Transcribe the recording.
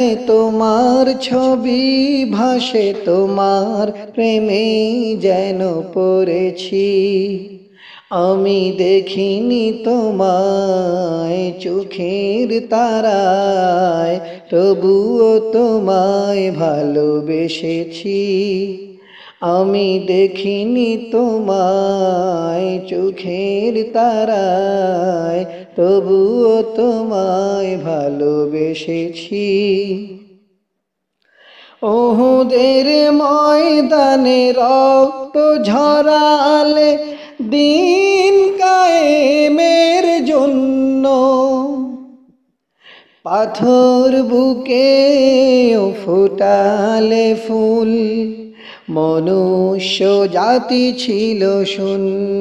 तोमार छवि भाषे तोमार प्रेमे जेनो पड़ेछि आमी देखिनी तोमाय चोखेर ताराय तबुओ तोमाय भालोबेसेछि आमी देखिनी तोमाय चोखेर ताराय तबुओ तोमाय भालोबेसेछि ओहुदेर मयदाने रक्त झराले दिन कायेमेर जोन्नो पाथर बुके फुटाले फुल मनुष्य जाति छिलो शून्य।